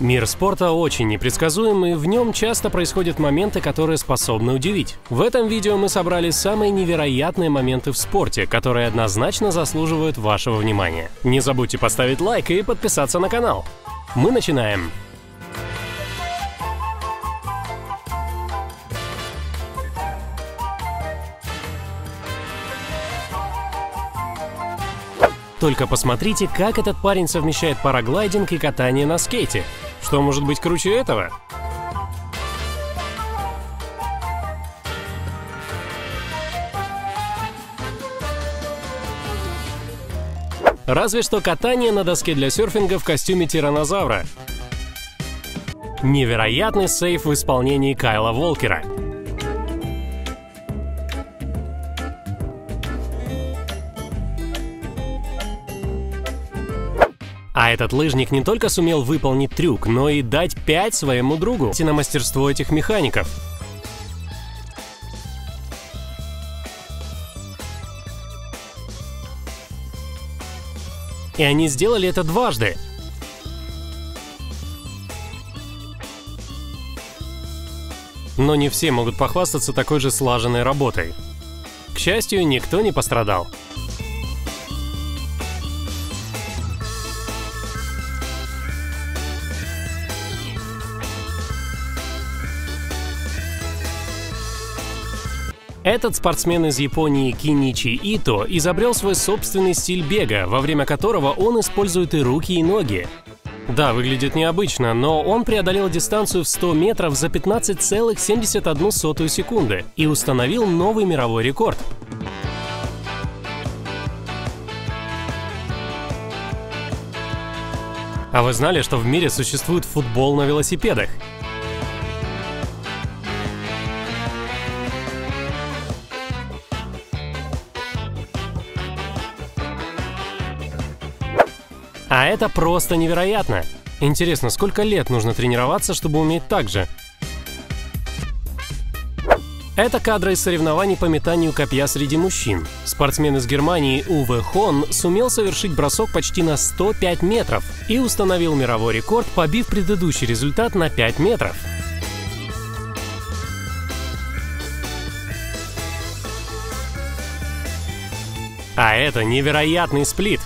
Мир спорта очень непредсказуем, и в нем часто происходят моменты, которые способны удивить. В этом видео мы собрали самые невероятные моменты в спорте, которые однозначно заслуживают вашего внимания. Не забудьте поставить лайк и подписаться на канал. Мы начинаем! Только посмотрите, как этот парень совмещает параглайдинг и катание на скейте. Что может быть круче этого? Разве что катание на доске для серфинга в костюме тиранозавра. Невероятный сейв в исполнении Кайла Волкера. А этот лыжник не только сумел выполнить трюк, но и дать 5 своему другу на мастерство этих механиков. И они сделали это дважды. Но не все могут похвастаться такой же слаженной работой. К счастью, никто не пострадал. Этот спортсмен из Японии Киничи Ито изобрел свой собственный стиль бега, во время которого он использует и руки, и ноги. Да, выглядит необычно, но он преодолел дистанцию в 100 метров за 15,71 секунды и установил новый мировой рекорд. А вы знали, что в мире существует футбол на велосипедах? А это просто невероятно! Интересно, сколько лет нужно тренироваться, чтобы уметь так же? Это кадры из соревнований по метанию копья среди мужчин. Спортсмен из Германии Уве Хон сумел совершить бросок почти на 105 метров и установил мировой рекорд, побив предыдущий результат на 5 метров. А это невероятный сплит!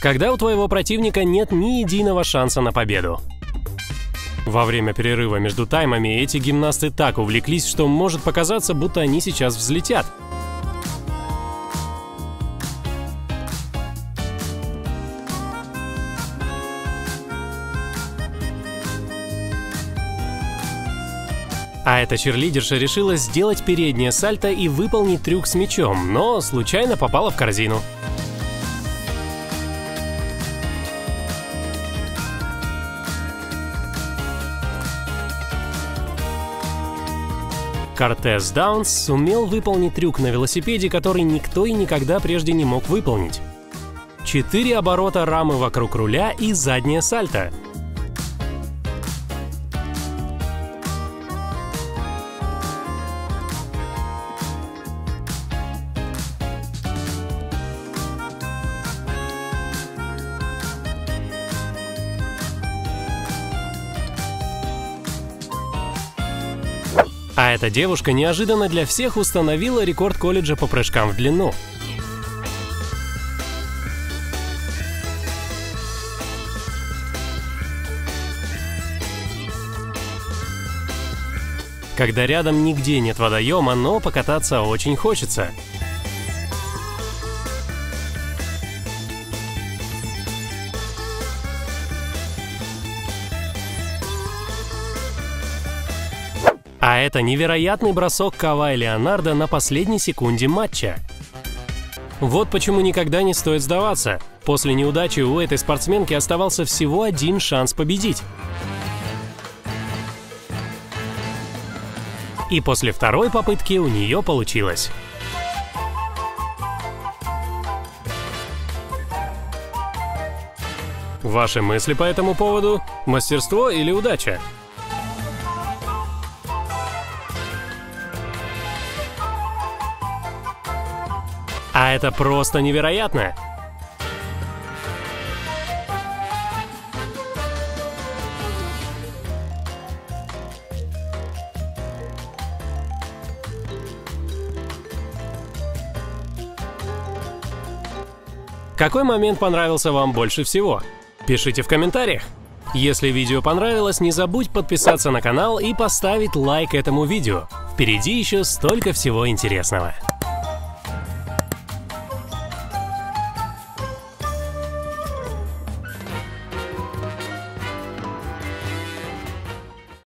Когда у твоего противника нет ни единого шанса на победу. Во время перерыва между таймами эти гимнасты так увлеклись, что может показаться, будто они сейчас взлетят. А эта черлидерша решила сделать переднее сальто и выполнить трюк с мячом, но случайно попала в корзину. Кортес Даунс сумел выполнить трюк на велосипеде, который никто и никогда прежде не мог выполнить. 4 оборота рамы вокруг руля и заднее сальто. А эта девушка неожиданно для всех установила рекорд колледжа по прыжкам в длину. Когда рядом нигде нет водоема, но покататься очень хочется. А это невероятный бросок Кавая Леонарда на последней секунде матча. Вот почему никогда не стоит сдаваться. После неудачи у этой спортсменки оставался всего один шанс победить. И после второй попытки у нее получилось. Ваши мысли по этому поводу? Мастерство или удача? А это просто невероятно! Какой момент понравился вам больше всего? Пишите в комментариях. Если видео понравилось, не забудь подписаться на канал и поставить лайк этому видео. Впереди еще столько всего интересного.